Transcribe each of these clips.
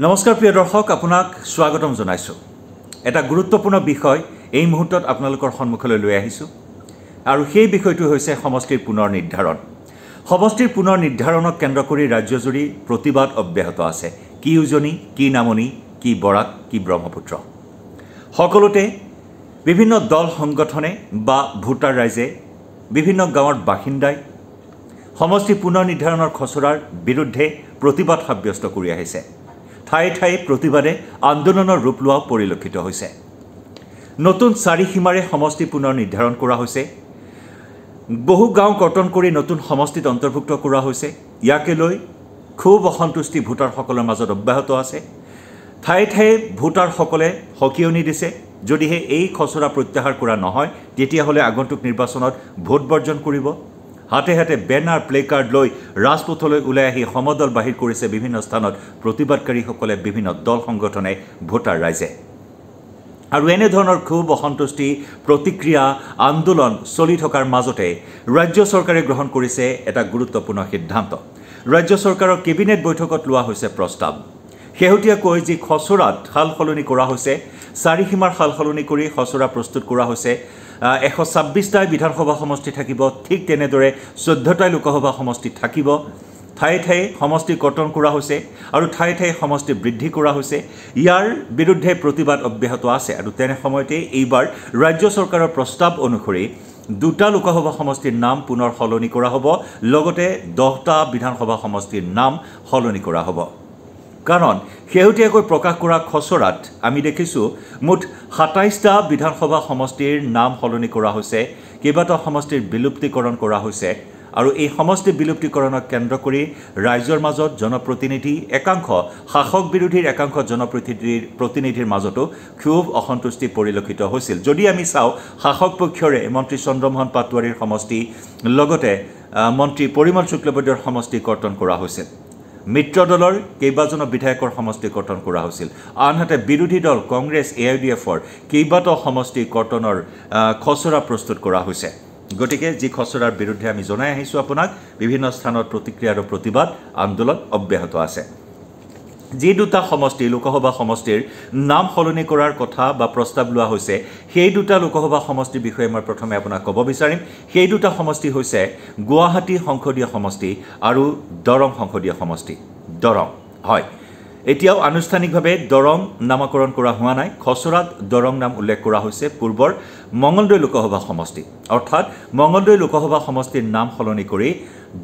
নমস্কাৰ প্ৰিয় দৰ্শক আপোনাক স্বাগতম জনাইছো এটা গুৰুত্বপূৰ্ণ বিষয় এই মুহূৰ্তত আপোনালোকৰ সন্মুখলৈ লৈ আহিছো আৰু সেই বিষয়টো হৈছে সমষ্টিৰ পুনৰ নিৰ্ধাৰণ সমষ্টিৰ পুনৰ নিৰ্ধাৰণক কেন্দ্ৰ কৰি ৰাজ্যজুৰি প্ৰতিবাদ অব্যাহত আছে কি উজনি কি নামনি কি বৰাক কি ব্ৰহ্মপুত্ৰ সকলোতে বিভিন্ন দল সংগঠনে বা ভোটাৰ ৰাইজে বিভিন্ন গাঁৱৰ বাসিন্দাই সমষ্টি পুনৰ নিৰ্ধাৰণৰ খচৰাৰ বিৰুদ্ধে প্ৰতিবাদ সাব্যস্ত কৰি আহিছে ঠাই ঠাই প্ৰতিবাদে আন্দোলনৰ ৰূপ লোৱা পৰিলক্ষিত হৈছে নতুন সাৰি সীমাৰে সমষ্টি পুনৰ নিৰ্ধাৰণ কৰা হৈছে বহু গাঁও কৰ্তন কৰি নতুন সমষ্টিত অন্তৰ্ভুক্ত কৰা হৈছে ইয়াকে লৈ খুব অসন্তুষ্টি ভোটাৰসকলৰ মাজত অব্যাহত আছে ঠাই ঠাই ভোটাৰসকলে হকিয়নি দিছে যদিহে এই খচৰা প্ৰত্যাহাৰ কৰা নহয় তেতিয়া হলে আগন্তুক নিৰ্বাচনত ভোট বৰ্জন কৰিব হাতে হাতে বেনাৰ প্লেকাৰ্ড লৈ ৰাজপথলৈ উলাই আহি সমদল বাহিৰ কৰিছে বিভিন্ন স্থানত প্ৰতিবাদকাৰীসকলে বিভিন্ন দল সংগঠনে ভোটাৰ ৰাইজে আৰু এনে ধৰণৰ খুব অসন্তুষ্টি প্ৰতিক্ৰিয়া আন্দোলন চলি থকাৰ মাজতে ৰাজ্য চৰকাৰে গ্ৰহণ কৰিছে এটা গুৰুত্বপূৰ্ণ সিদ্ধান্ত ৰাজ্য চৰকাৰৰ কেবিনেট বৈঠকত লোৱা হৈছে প্ৰস্তাৱ শেহতীয়াকৈ যি খচৰাত সালসলনি কৰা হৈছে সাৰি সীমাৰ সালসলনি কৰি খচৰা প্ৰস্তুত কৰা হৈছে 126টাই বিধানসভা সমষ্টি থাকিব ঠিক তেনেদৰে 14টাই লোকসভা সমষ্টি থাকিব ঠাই ঠাই সমষ্টি কৰ্তন কৰা হৈছে আৰু ঠাই ঠাই সমষ্টি বৃদ্ধি কৰা হৈছে ইয়াৰ বিৰুদ্ধে প্ৰতিবাদ অব্যাহত আছে আৰু তেনে সময়তে এইবাৰ ৰাজ্য চৰকাৰৰ প্ৰস্তাৱ অনুসৰি দুটা লোকসভা সমষ্টিৰ নাম পুনৰ সলনি কৰা হ'ব লগতে 10টা বিধানসভা সমষ্টিৰ নাম সলনি কৰা হ'ব কাৰণ শেহতীয়াকৈ প্ৰকাশ কৰা খচৰাত আমি দেখিছো মুঠ 27টা বিধানসভা সমষ্টিৰ নাম সলনি কৰা হৈছে কেইবাটা সমষ্টিৰ বিলুপ্তিকৰণ কৰা হৈছে আৰু এই সমষ্টি বিলুপ্তিকৰণক কেন্দ্ৰ কৰি ৰাজ্যৰ মাজত জনপ্ৰতিনিধি একাংশ শাসক বিৰোধীৰ একাংশ জনপ্ৰতিনিধিৰ মাজতো খুব অসন্তুষ্টি পৰিলক্ষিত হৈছিল যদি আমি চাওঁ শাসক পক্ষৰে মন্ত্ৰী চন্দ্ৰমোহন পাটোৱাৰীৰ সমষ্টি লগতে মন্ত্ৰী পৰিমল শুক্লবৈদ্যৰ সমষ্টি কৰ্তন কৰা হৈছিল মিত্ৰ দলৰ কেইবাজন বিধায়কৰ সমষ্টি কৰ্তন কৰা হৈছিল আনহাতে বিৰোধী দল কংগ্ৰেছ এআইডিএফৰ কেইবাটাও সমষ্টি কৰ্তনৰ খচৰা প্ৰস্তুত কৰা হৈছে গতিকে যি খচৰাৰ বিৰুদ্ধে আমি জনাই আহিছো আপোনাক বিভিন্ন স্থানত প্ৰতিক্ৰিয়া আৰু প্ৰতিবাদ আন্দোলন অব্যাহত আছে যি দুটা সমষ্টি লোকসভা সমষ্টিৰ নাম সলনি কৰাৰ কথা বা প্ৰস্তাৱ লোৱা হৈছে সেই দুটা লোকসভা সমষ্টিৰ বিষয়ে মই প্ৰথমে আপোনাক ক'ব বিচাৰিম সেই দুটা সমষ্টি হৈছে গুৱাহাটী সংসদীয় সমষ্টি আৰু দৰং সংসদীয় সমষ্টি দৰং হয় এতিয়াও আনুষ্ঠানিকভাৱে দৰং নামকৰণ কৰা হোৱা নাই খচৰাত দৰং নাম উল্লেখ কৰা হৈছে পূৰ্বৰ মঙ্গলদৈ লোকসভা সমষ্টি অৰ্থাৎ মঙ্গলদৈ লোকসভা সমষ্টিৰ নাম সলনি কৰি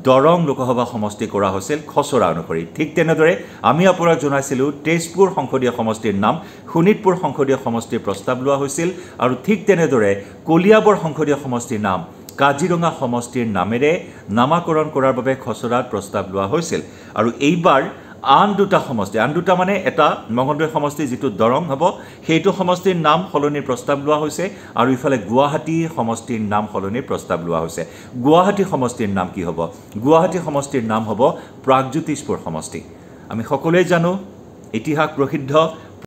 দৰং লোকসভা সমষ্টি কৰা হৈছিল খচৰা অনুসৰি ঠিক তেনেদৰে আমি আপোনাক জনাইছিলো তেজপুৰ সংসদীয় সমষ্টিৰ নাম শোণিতপুৰ সংসদীয় সমষ্টিৰ প্ৰস্তাৱ লোৱা হৈছিল আৰু ঠিক তেনেদৰে কলিয়াবৰ সংসদীয় সমষ্টিৰ নাম কাজিৰঙা সমষ্টিৰ নামেৰে নামকৰণ কৰাৰ বাবে খচৰাত প্ৰস্তাৱ লোৱা হৈছিল আৰু এইবাৰ আন দুটা মানে এটা মঙ্গলদৈ সমষ্টি যিটো দৰং হ'ব সেইটো সমষ্টিৰ নাম সলনিৰ প্ৰস্তাৱ লোৱা হৈছে আৰু ইফালে গুৱাহাটী সমষ্টিৰ নাম সলনিৰ প্ৰস্তাৱ লোৱা হৈছে গুৱাহাটী সমষ্টিৰ নাম কি হ'ব গুৱাহাটী সমষ্টিৰ নাম হ'ব প্ৰাগজ্যোতিষপুৰ সমষ্টি আমি সকলোৱে জানো ইতিহাস প্ৰসিদ্ধ